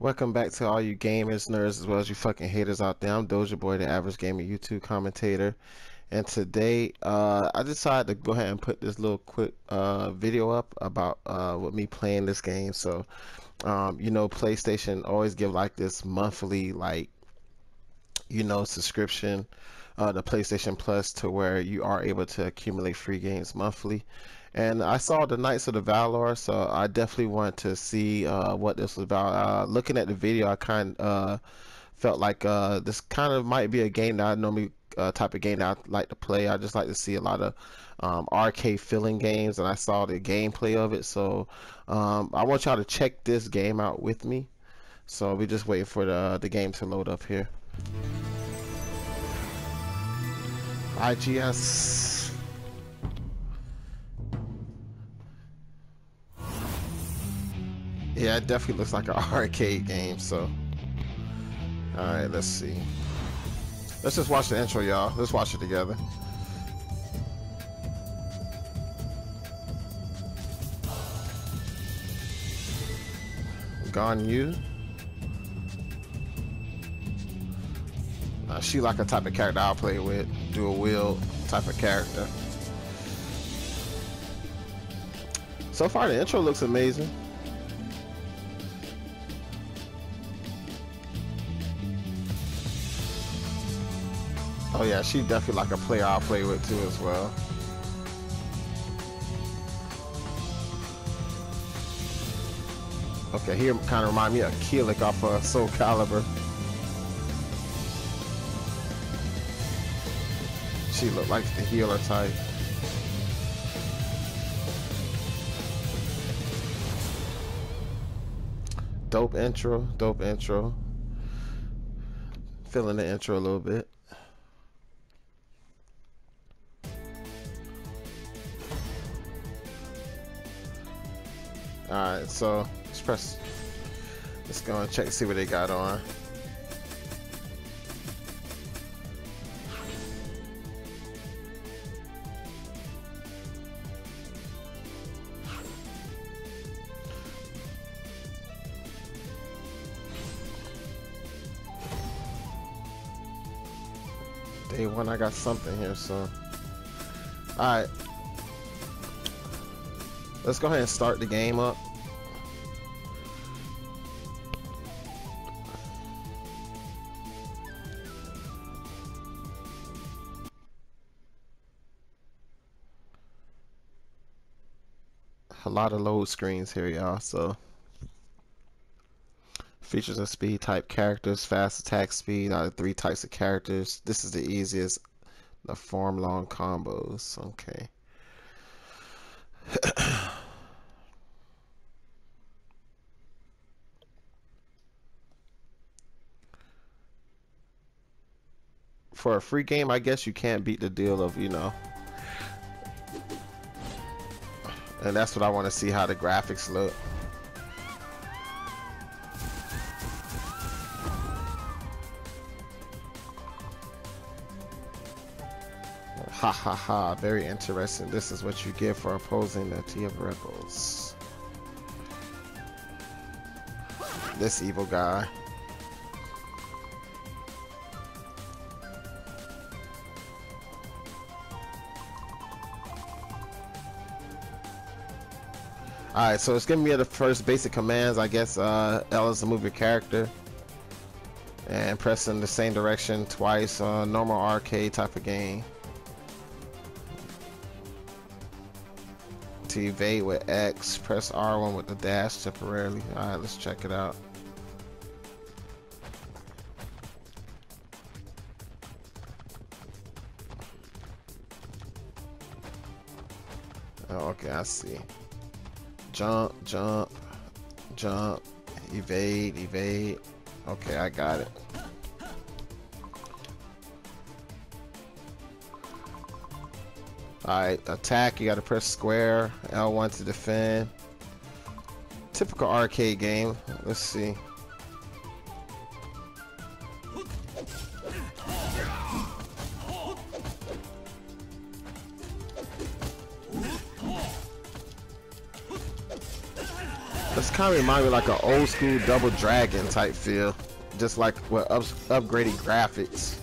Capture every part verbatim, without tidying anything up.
Welcome back to all you gamers, nerds, as well as you fucking haters out there. I'm Dozierboy, the average gamer YouTube commentator, and today uh, I decided to go ahead and put this little quick uh, video up about uh, with me playing this game. So um, you know, PlayStation always give like this monthly, like, you know, subscription, uh, the PlayStation Plus, to where you are able to accumulate free games monthly. And I saw the Knights of the Valour, so I definitely wanted to see uh, what this was about. Uh, looking at the video, I kind of uh, felt like uh, this kind of might be a game that I normally uh, type of game that I like to play. I just like to see a lot of um, arcade feeling games, and I saw the gameplay of it. So um, I want y'all to check this game out with me. So we're just waiting for the the game to load up here. I G S. Yeah, it definitely looks like an arcade game, so. Alright, let's see. Let's just watch the intro, y'all. Let's watch it together. Ganyu. Now, she like a type of character I'll play with. Dual wield type of character. So far, the intro looks amazing. Oh yeah, she definitely like a player I'll play with too as well. Okay, here kind of remind me of Keelick off of Soul Calibur. She looked like the healer type. Dope intro, dope intro. Feeling the intro a little bit. Alright, so let's press. Let's go and check and see what they got on. Day one, I got something here, so. Alright. Let's go ahead and start the game up. A lot of load screens here, y'all. So features of speed type characters, fast attack speed, out of three types of characters. This is the easiest. The form long combos. Okay. For a free game, I guess you can't beat the deal of, you know. And that's what I want to see, how the graphics look. Ha ha ha, very interesting. This is what you get for opposing the T of Rebels. This evil guy. Alright, so it's giving me the first basic commands, I guess. uh, L is to move your character, and press in the same direction twice, uh, normal arcade type of game. To evade with X, press R one with the dash temporarily. Alright, let's check it out. Oh, okay, I see. Jump, jump, jump, evade, evade. Okay, I got it. Alright, attack, you gotta press square, L one to defend. Typical arcade game. Let's see. This kind of reminds me like an old school Double Dragon type feel, just like with up upgraded graphics.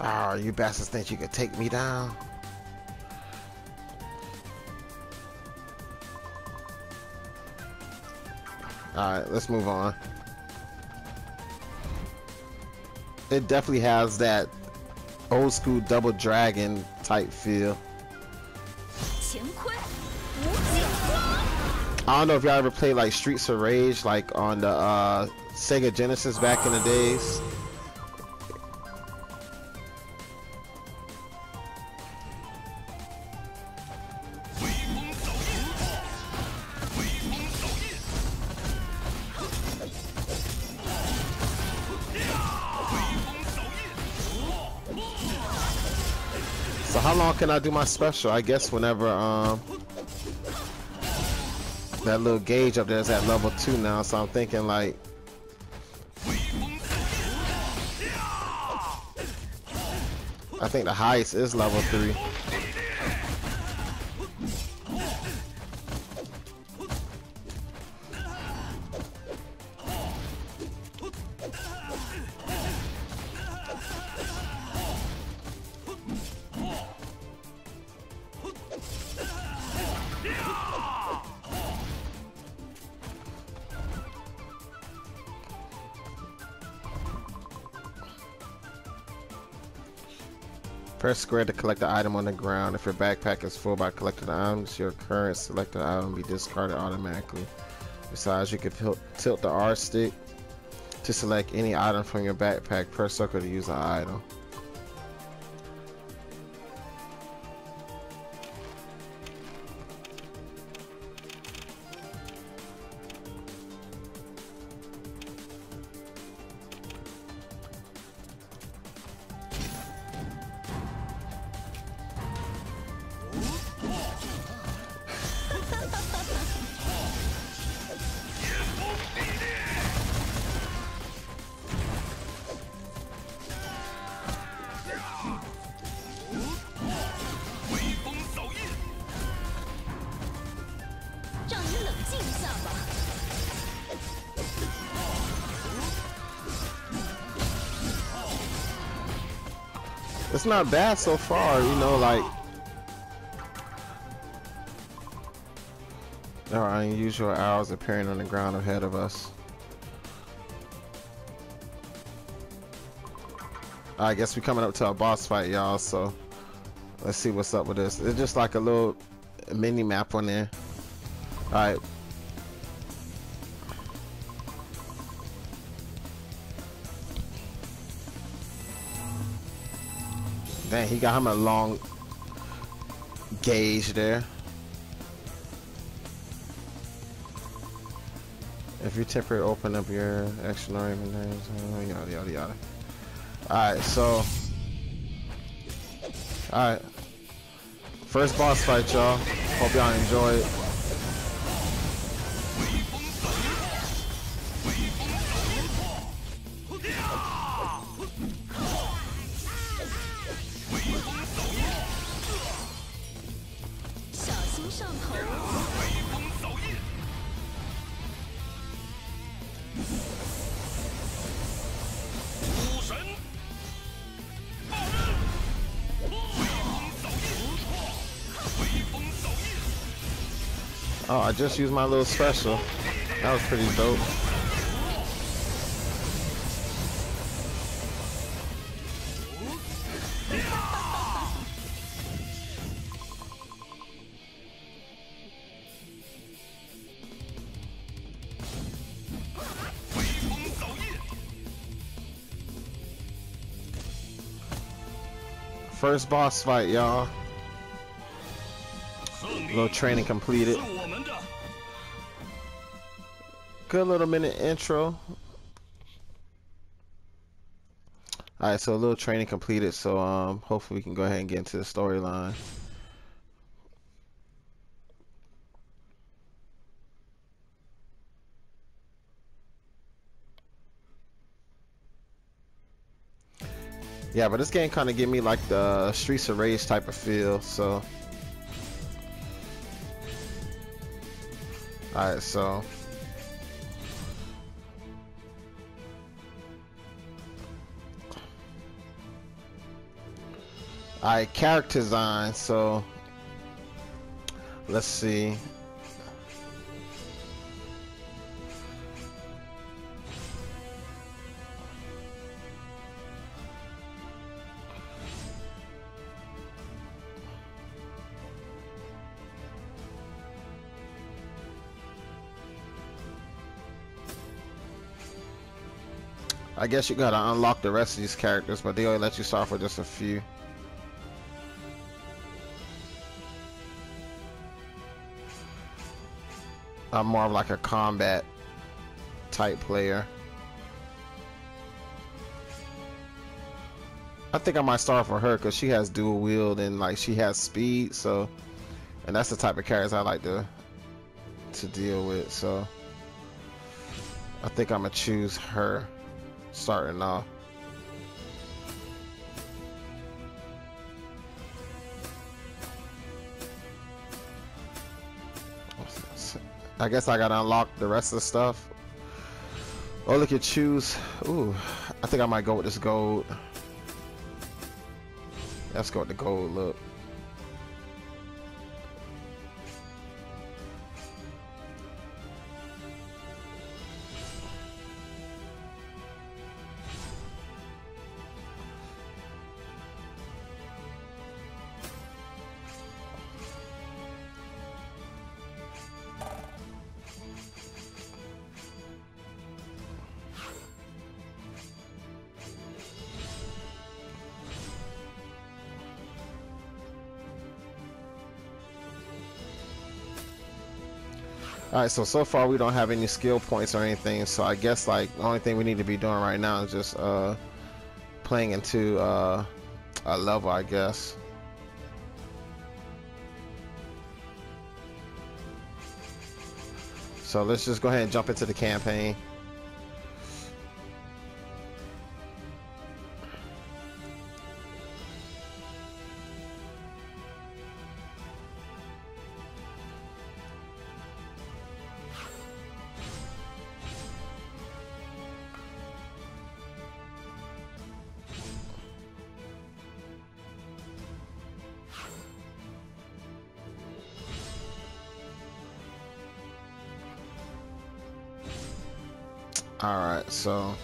Ah, oh, you bastards think you could take me down? Alright, let's move on. It definitely has that old school Double Dragon type feel. I don't know if y'all ever played like Streets of Rage, like on the uh, Sega Genesis back in the days. So how long can I do my special? I guess whenever um that little gauge up there is at level two now, so I'm thinking like I think the highest is level three. Press square to collect the item on the ground. If your backpack is full by collecting items, your current selected item will be discarded automatically. Besides, you can tilt the R stick to select any item from your backpack. Press circle to use an item. It's not bad so far, you know, like there are unusual owls appearing on the ground ahead of us. I guess we're coming up to a boss fight, y'all, so let's see what's up with this. It's just like a little mini map on there. Alright. Dang, he got him a long gauge there. If you temporarily open up your extraordinary names, yada yada yada. Alright, so alright. First boss fight, y'all. Hope y'all enjoy it. Oh, I just used my little special. That was pretty dope. First boss fight, y'all. Little training completed. Good little minute intro. All right, so a little training completed. So um, hopefully we can go ahead and get into the storyline. Yeah, but this game kind of gave me like the Streets of Rage type of feel, so. Alright, so. Alright, character design, so. Let's see. I guess you gotta unlock the rest of these characters, but they only let you start for just a few. I'm more of like a combat type player. I think I might start for her because she has dual wield and like she has speed, so, and that's the type of characters I like to to deal with, so I think I'm gonna choose her. Starting off. I guess I gotta unlock the rest of the stuff. Oh, look at choose. Ooh, I think I might go with this gold. Let's go with the gold look. Alright, so so far we don't have any skill points or anything, so I guess like the only thing we need to be doing right now is just uh, playing into uh, a level, I guess. So let's just go ahead and jump into the campaign. Alright, so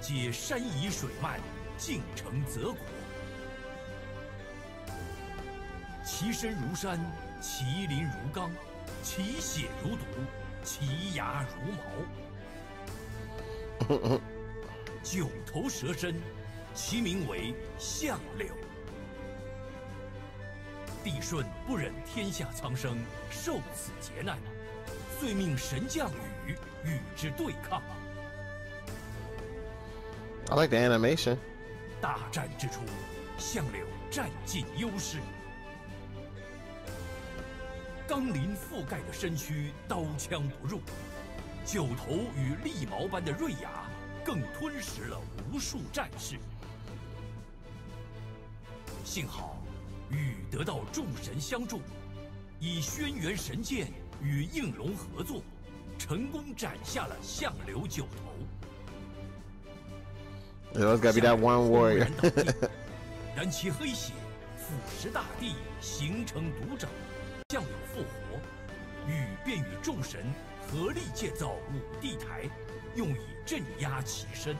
其身如山，其鳞如钢，其血如毒，其牙如矛。九头蛇身，其名为象柳。地顺不忍天下苍生，受此劫难，遂命神降雨，与之对抗。 I like the animation. 大战之初， 象柳占尽优势，钢鳞覆盖的身躯刀枪不入，九头与利毛般的锐牙更吞噬了无数战士。幸好禹得到众神相助，以轩辕神剑与应龙合作，成功斩下了象柳九头。 There's gotta be that one warrior. 燃其黑血，腐蚀大地，形成毒瘴。象柳复活，禹便与众神合力建造五帝台，用以镇压其身。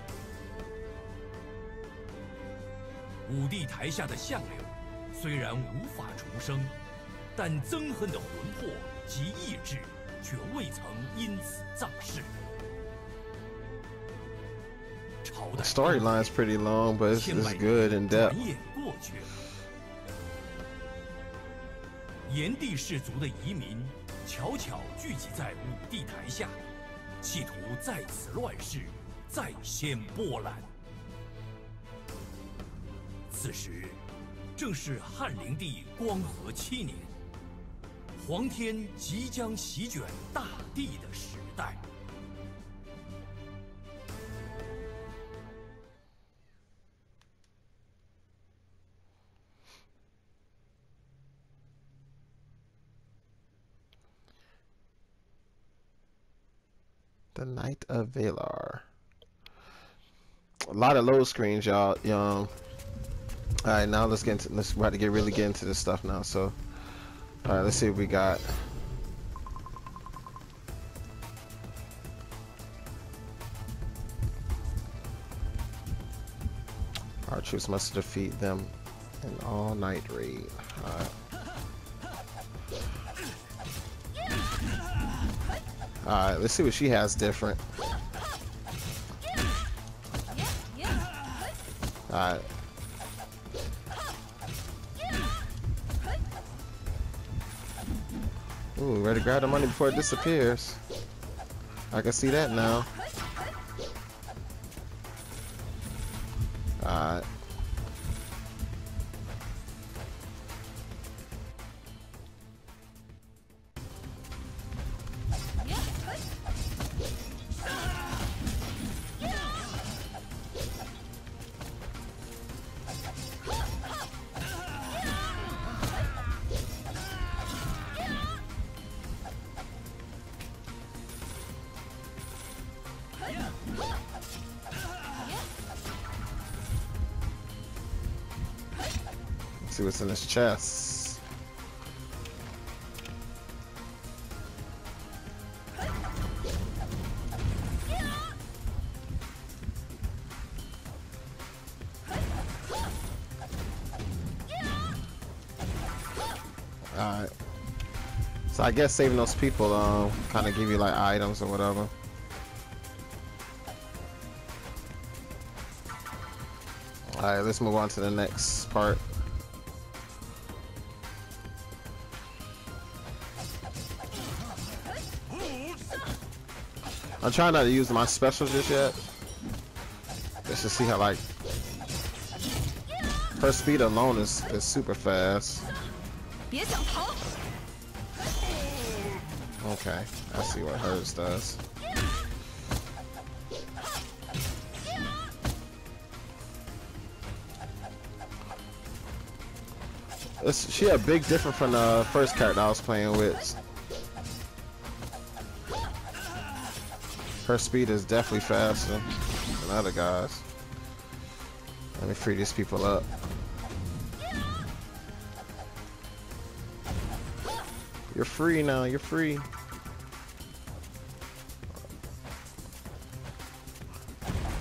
五帝台下的象柳虽然无法重生，但憎恨的魂魄及意志却未曾因此丧失。 The storyline is pretty long, but it's, it's good in depth. 炎帝氏族的移民巧巧聚集在武帝台下，企图在此乱世再掀波澜。此时，正是汉灵帝光和七年，黄天即将席卷大地的时代。 The Knights of Valour. A lot of load screens, y'all. Um, Alright, now let's get into let's about to get really get into this stuff now, so alright, let's see what we got. Our troops must defeat them in all night raid. Alright. Alright, let's see what she has different. Alright. Ooh, ready to grab the money before it disappears. I can see that now. Alright. See what's in his chest. Alright. So I guess saving those people um kinda give you like items or whatever. Alright, let's move on to the next part. I'm trying not to use my specials just yet. Let's just see how, like, her speed alone is, is super fast. Okay, I see what hers does. It's, she a big difference from the first character I was playing with. Her speed is definitely faster than other guys. Let me free these people up. You're free now, you're free.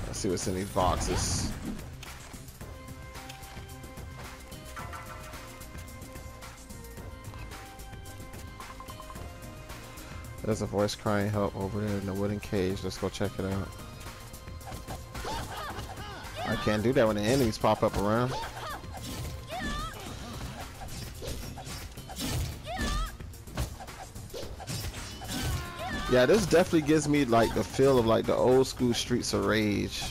Let's see what's in these boxes. There's a voice crying help over there in the wooden cage. Let's go check it out. I can't do that when the enemies pop up around. Yeah, this definitely gives me like the feel of like the old school Streets of Rage.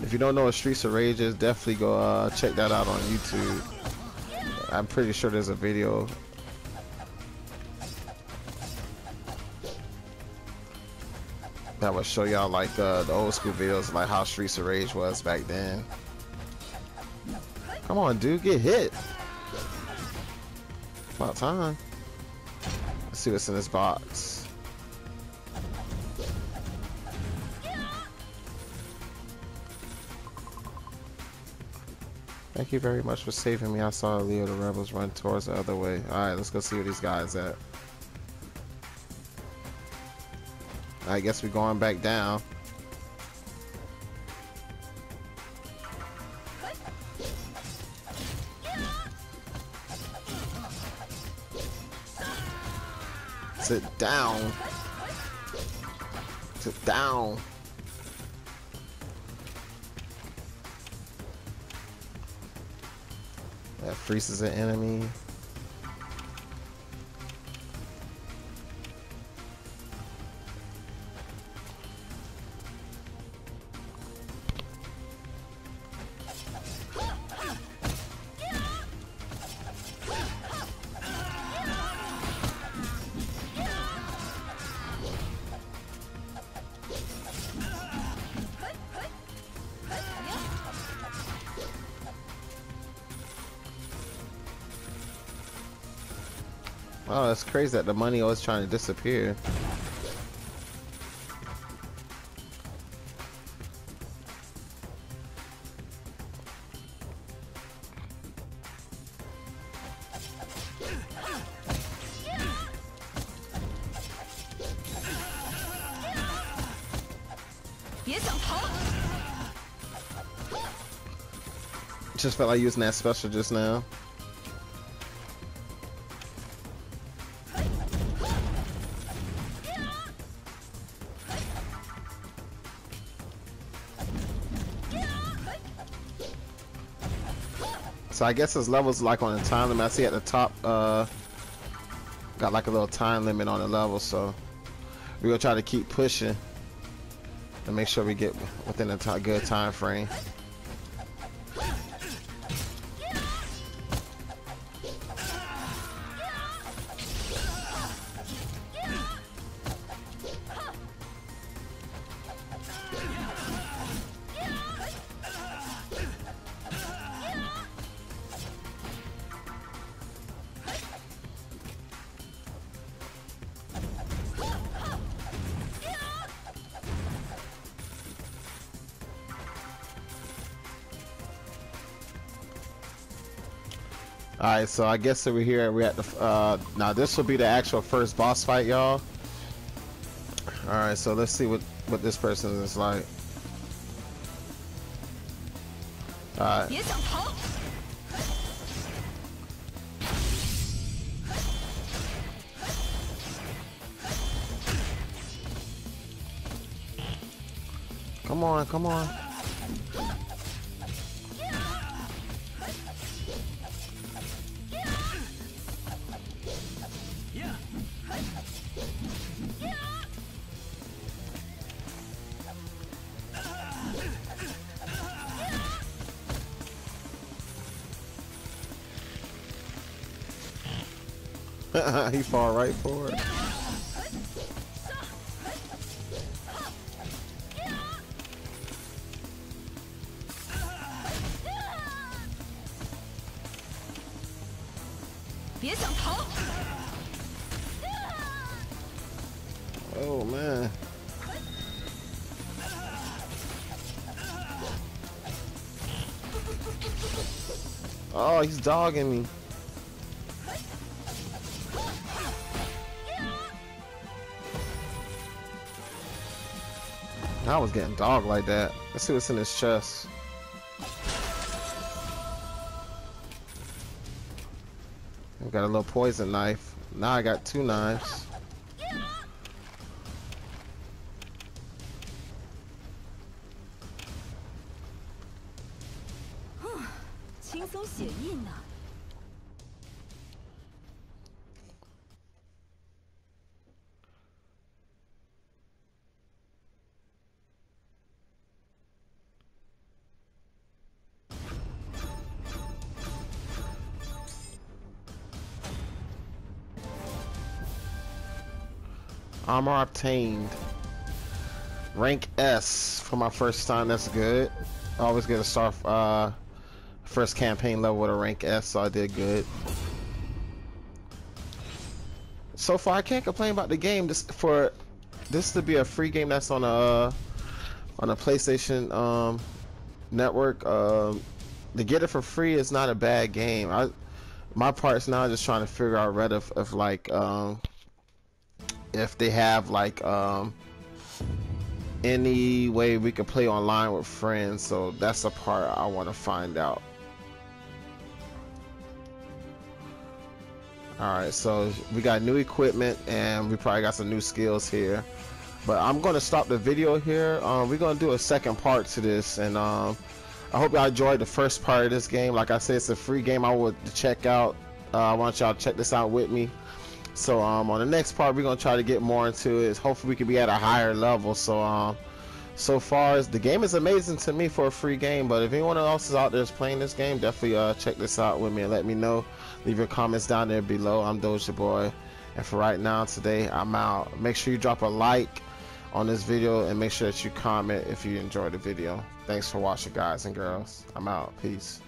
If you don't know what Streets of Rage is, definitely go uh, check that out on YouTube. I'm pretty sure there's a video. I would show y'all like uh, the old school videos, like how Streets of Rage was back then. Come on, dude, get hit. About time. Let's see what's in this box. Thank you very much for saving me. I saw Leo the Rebels run towards the other way. All right, let's go see where these guys at. I guess we're going back down. Sit down. Sit down. That freezes an enemy. Oh, that's crazy that the money always trying to disappear. Just felt like using that special just now. So I guess his levels like on the time limit. I see at the top uh, got like a little time limit on the level, so we're gonna try to keep pushing and make sure we get within a good time frame. Alright, so I guess over here we're at the uh, now this will be the actual first boss fight, y'all. Alright, so let's see what what this person is like. Alright. Come on, come on. He fall right for it. Oh man. Oh, he's dogging me. I was getting dogged like that. Let's see what's in his chest. I've got a little poison knife. Now I got two knives. Armor obtained. Rank S for my first time. That's good. I always get a star uh, first campaign level with a rank S, so I did good. So far, I can't complain about the game. This for this to be a free game that's on a on a PlayStation um, network. Um, to get it for free is not a bad game. I my part's now just trying to figure out whether if, if like. Um, if they have like um any way we can play online with friends, so that's the part I want to find out. All right, so we got new equipment and we probably got some new skills here, but I'm going to stop the video here. Um we're going to do a second part to this, and um I hope y'all enjoyed the first part of this game. Like I said, it's a free game I would check out. Uh, I want y'all to check this out with me. So um, on the next part, we're gonna try to get more into it. Hopefully we can be at a higher level. So um, so far as the game is amazing to me for a free game, but if anyone else is out there is playing this game, definitely uh, check this out with me and let me know. Leave your comments down there below. I'm Dozierboy, and for right now today, I'm out. Make sure you drop a like on this video and make sure that you comment if you enjoyed the video. Thanks for watching, guys and girls. I'm out. Peace.